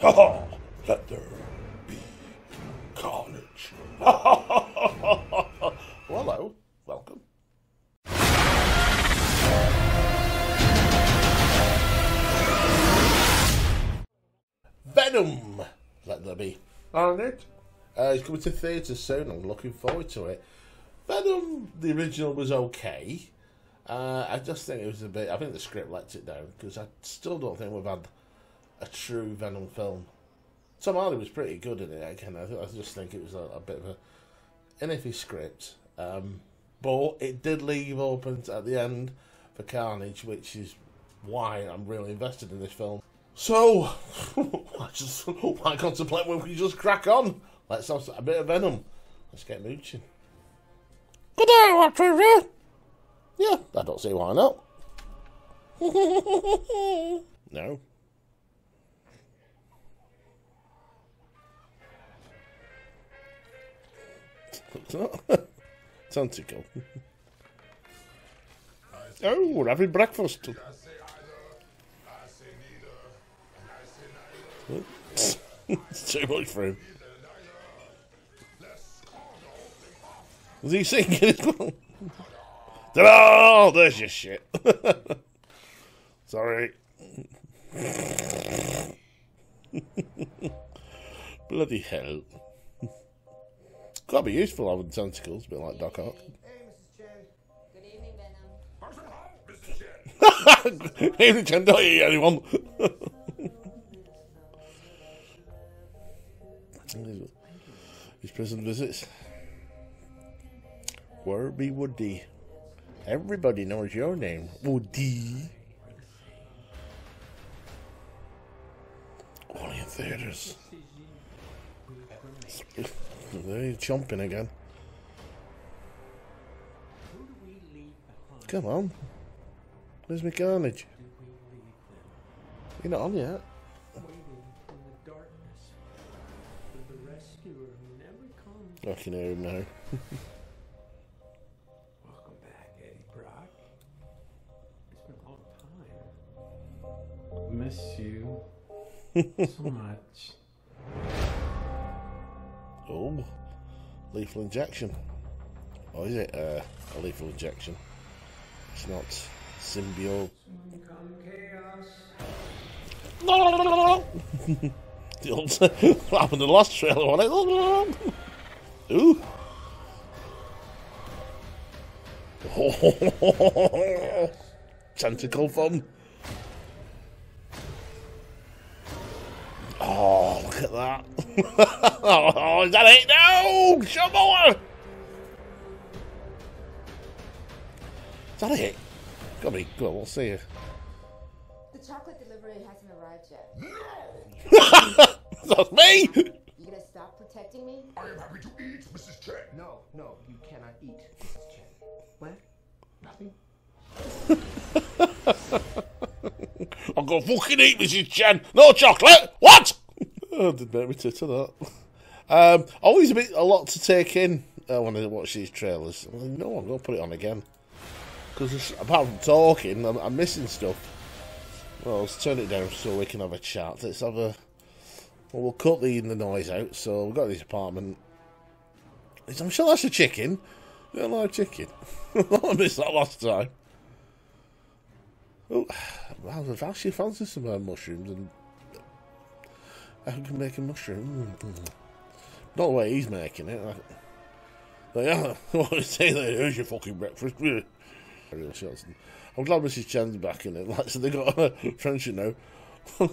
Ha ha! Let there be carnage. Ha ha ha ha ha ha! Well, hello. Welcome. Venom! Let there be carnage. He's coming to theatres soon. I'm looking forward to it. Venom, the original, was okay. I just think it was a bit... I think the script lets it down, because I still don't think we've had a true Venom film. Tom Hardy was pretty good in it, again. I just think it was a bit of a iffy script. But it did leave open at the end for Carnage, which is why I'm really invested in this film. So, why contemplate when we just crack on? Let's have a bit of Venom. Let's get mooching. Good day, Watcher. Yeah, I don't see why not. No. It's not. Tentacle. Oh, we're having breakfast. It's too much for him. Was he singing as well? Oh, there's your shit. Sorry. Bloody hell. Gotta be useful having tentacles, a bit like Doc Ock. Good evening, Venom. Mrs. Chen. Evening, Chen. Don't eat anyone. His prison visits. Werby Woody. Everybody knows your name, Woody. Only in theatres. There he's chomping again. Come on. Where's my carnage? You're not on yet. I can hear him now. Welcome back, Eddie Brock. It's been a long time. Miss you so much. Oh, lethal injection. Or is it a lethal injection? It's not symbiote. No. The old what happened in the last trailer on it. Ooh. Oh, tentacle fun. Oh, look at that. Oh, is that it? No! Show more! Is that it? Gotta be good, we'll see you. The chocolate delivery hasn't arrived yet. No! That's me! You gonna stop protecting me? I am happy to eat, Mrs. Chen. No, no, you cannot eat, Mrs. Chen. What? Nothing? I'm gonna fucking eat, Mrs. Chen. No chocolate! What? Oh, did make me titter that. Always a lot to take in when I watch these trailers. No, I'm gonna put it on again. Because apart from talking, I'm missing stuff. Well, let's turn it down so we can have a chat. Let's have a... Well, we'll cut the noise out, so we've got this apartment. I'm sure that's a chicken. I don't like chicken. I missed that last time. Oh, wow, I've actually fancied some mushrooms and... I can make a mushroom. Not the way he's making it. But yeah, what I say there, here's your fucking breakfast. I'm glad Mrs. Chen's back in it. Like, so they got a friendship now.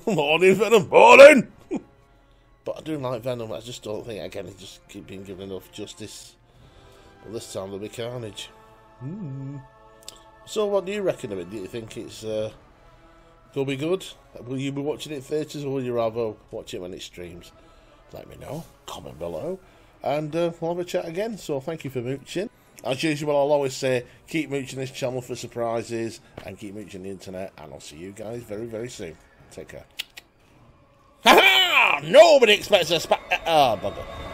Morning, Venom. Morning! But I do like Venom. I just don't think, again, he's just keep being given enough justice. Well, this time there'll be carnage. Mm. So what do you reckon of it? Do you think it's... Gonna be good? Will you be watching it in theatres, or will you rather watch it when it streams? Let me know, comment below, and we'll have a chat again. So thank you for mooching. As usual, I'll always say, keep mooching this channel for surprises, and keep mooching the internet, and I'll see you guys very, very soon. Take care. Ha ha! Nobody expects a spa- oh, bugger.